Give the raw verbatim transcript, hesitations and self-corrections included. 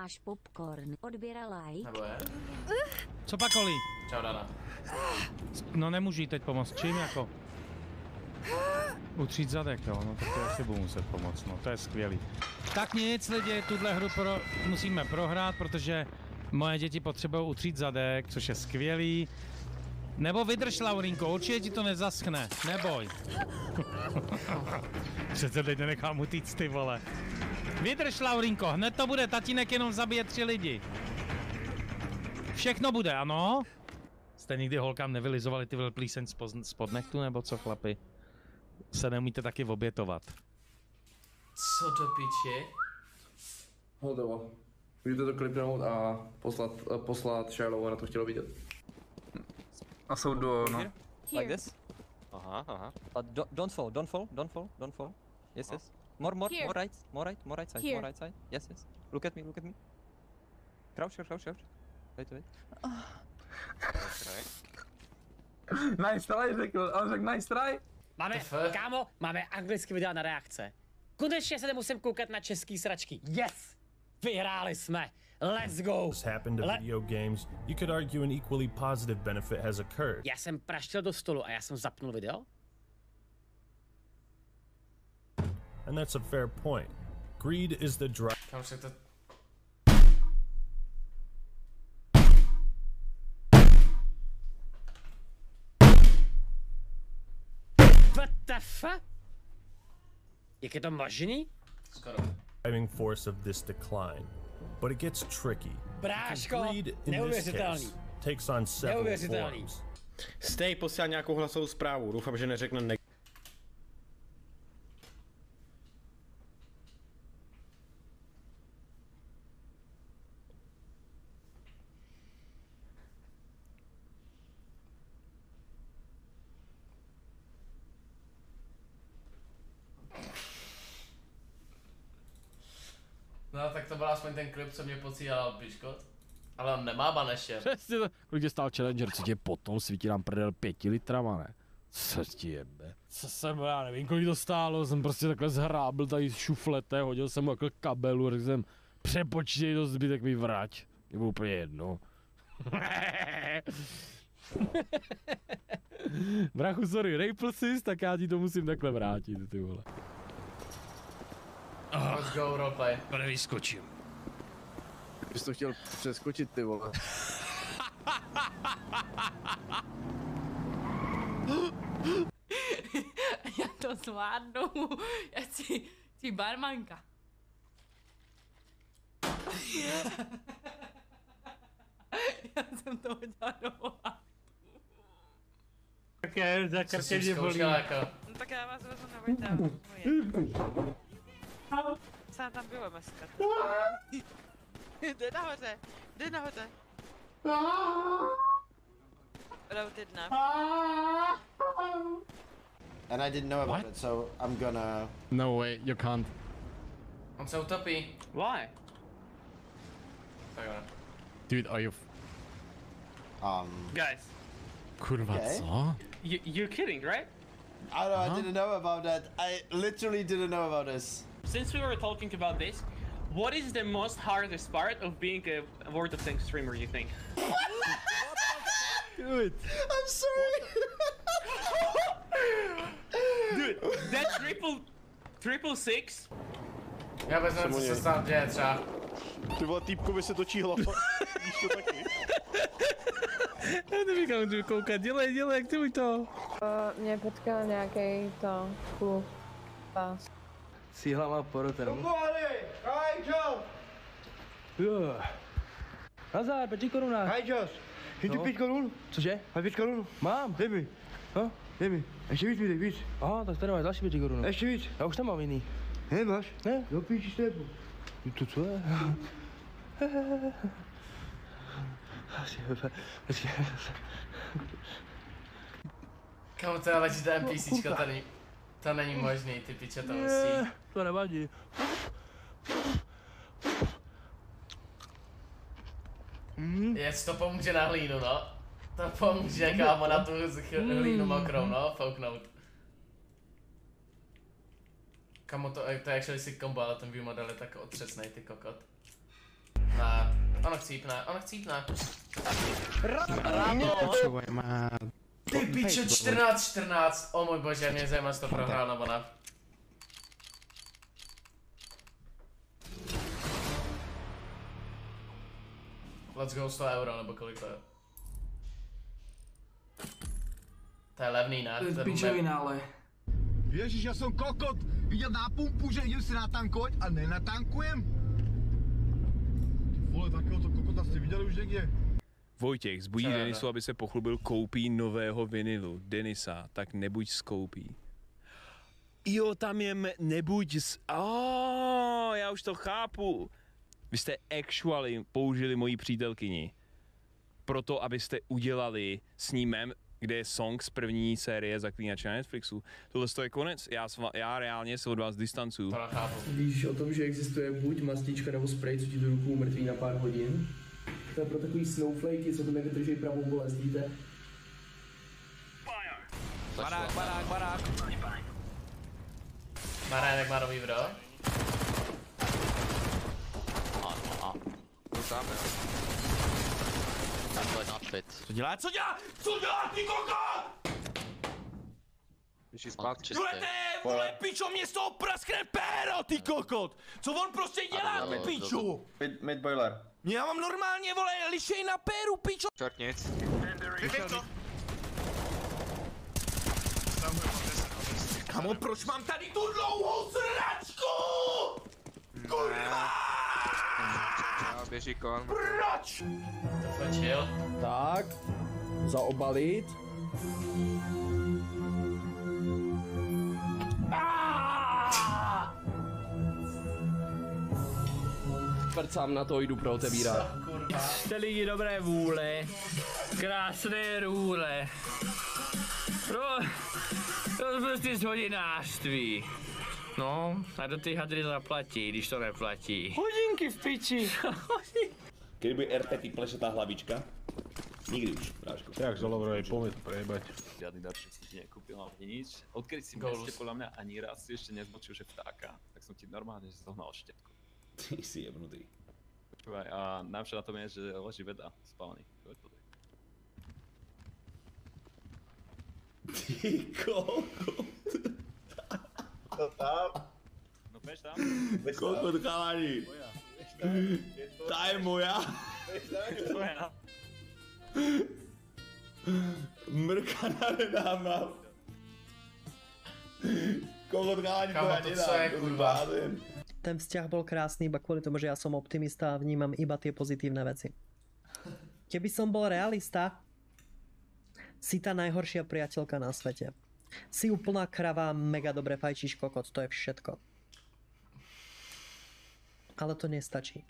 Máš popcorn, odběra like. Nebo je? Co pak, Oli? Čau, Dana. No nemůžu jí teď pomoct, čím jako? Utřít zadek, jo, no tak to asi budu muset pomoct, no to je skvělý. Tak nic, lidi, tuhle hru pro, musíme prohrát, protože moje děti potřebují utřít zadek, což je skvělý. Nebo vydrž, Laurinko, určitě ti to nezaschne, neboj. Přece teď nenechám utíct, ty vole. Vydrž, Laurinko, hned to bude, tatínek jenom zabije tři lidi. Všechno bude, ano? Jste nikdy holkám nevylizovali ty plíseň spod nechtu, nebo co, chlapi? Se neumíte taky obětovat. Co do piči? Hotovo. Můžete to klipnout a poslat, poslat Shiloh, ona to chtěla vidět. A jsou do, no. Here? Here. Like this? Aha, aha. But do, don't fall, don't fall, don't fall, don't fall. Yes, oh. Yes. More, more, Here. More right, more right, more right side, Here. More right side. Yes, yes. Look at me, look at me. Crouch, crouch, crouch. Wait, wait. Nice try, řekl. On řekl nice try. Máme, kámo, máme anglicky videa na reakce. Konečně se nemusím koukat na český sračky. Yes! Vyhráli jsme. Let's go. Já jsem praštil do stolu a já jsem zapnul video. And that's a fair point. Greed is the drive. What the fuck? Jak je to možný? Driving force of this decline, but it gets tricky. Bráško, neuvěřitelný. Takes on several forms. Stej posílá nějakou hlasovou zprávu. Doufám, že neřekne ne. No tak to byl aspoň ten klip, co mě posílal Biškot. Ale on nemá banešer. Přesně to. Kolik tě stál Challenger, co tě potom svítí nám prdel pěti litrama, ne? Co ti jebe? Co jsem, já nevím, kolik to stálo, jsem prostě takhle zhrábl tady z šuflete, hodil jsem mu takhle kabelu, řekl jsem, přepočtej to zbytek mi vrať. Mě bylo úplně jedno. Brachu, sorry, rejpl sis, tak já ti to musím takhle vrátit, ty vole. Oh, let's go, roleplay. Prvý skočím. Ty jsi to chtěl přeskočit, ty vole. Já to zvládnu. Já jsi, jsi barmanka. Já jsem to hodila do volátu. Tak já za krtěvě bolí. No tak já vás vezmu na vojtávu. Co tam bylo dneska? Jde nahoře, jde nahoře. Route jedna. And I didn't know about it, so I'm gonna... No way, you can't. On se utopí. Why? Dude, are you... Um... Guys. Kurva, co? You, you're kidding, right? I don't know, uh-huh. I didn't know about that. I literally didn't know about this. Since we were talking about this, what is the most hardest part of being a World of Tanks streamer, you think? What the dude, I'm sorry. Dude, that triple, triple six. Já bych nevím, co se stát děje třeba. Ty vole, týpkovi se točí hlava. Víš to taky? Já nevím, kam jdu koukat, dělej, dělej, aktivuj to. Mě potkal nějakej to klub. Síhla má porota. Pomáhli! Haj, Josh! Nazar, pět korunách. Haj, Josh! Chytí pět korun? Cože? Haj pět korun? Mám. Dej mi. Ha? Dej mi. Ještě víc mi dej, víc. Aha, tak tady máš další pět korun. Ještě víc. Já už tam mám jiný. Nemáš? Ne? Jo, píči s tebou. To co je? Kámo, to je leží ta NPCčka tady. To není možný, ty piče, to musí. To nevadí. Jestli to pomůže na hlínu, no. To pomůže, kámo, na tu hlínu mokrou, no, fouknout. Kámo, to, to je actually sick combo, ale ten view model je tak otřesnej, ty kokot. ona chcípne, ona chcípne. Ty pičo, čtrnáct čtrnáct, o můj bože, mě zajímá, jestli to prohrál nebo ne. Let's go, sto euro, nebo kolik to je. To je levný, ne? To je pičovina, ale. Ježiš, já jsem kokot, viděl na pumpu, že jdem si natankovat a nenatankujem. Ty vole, takového kokota jste viděli už někde? Vojtěch zbudí Denisu, aby se pochlubil koupí nového vinilu. Denisa, tak nebuď skoupí. Jo, tam je me, nebuď z... Oh, já už to chápu. Vy jste actually použili moji přítelkyni. Proto, abyste udělali s ní mem, kde je song z první série Zaklínače na Netflixu. Tohle je konec, já, sva, já reálně se od vás distancuju. Víš o tom, že existuje buď mastička nebo spray, co ti do rukou mrtví na pár hodin? To je pro takový snowflakey, co to nevydrží pravou bolest, víte? Barák, barák, barák! Barák má nový bro. Co dělá? Co dělá? Co dělá, ty kokot? Důlete, vole pičo, mě z toho praskne péro, ty kokot! Co on prostě dělá, ty piču? Mid boiler. Já mám normálně, vole, lišej na péru, pičo! Čort nic. Kamo, proč mám tady tu dlouhou sračku? Kurva! Běží kon. Proč? Začil. Tak, zaobalit. Prcám na to, jdu pro otevírat. Jste lidi dobré vůle, krásné růle. Pro... to prostě zhodinářství. No, a do ty hadry zaplatí, když to neplatí. Hodinky v piči. Kdyby R T K plešetá hlavička? Nikdy už, Prášku. Jak žalobrový pomět prejebať. Žádný darček jsem ti nekupil, ale nic. Odkryť si mě ještě podle mě ani raz si ještě nezmočil, že ptáka. Tak jsem ti normálně zohnal štětku. Ty si jebnutý. Počúvaj, a najlepšie na tom je, že leží veda spálny. Ty kokot. To tam? No peč tam? Kokot chalani. Tá je moja. Mrka na redáma. Kokot chalani moja nedám, kurva. Ten vzťah bol krásny iba kvôli tomu, že ja som optimista a vnímam iba tie pozitívne veci. Keby som bol realista, si tá najhoršia priateľka na svete. Si úplná krava, mega dobre fajčíš kokot, to je všetko. Ale to nestačí.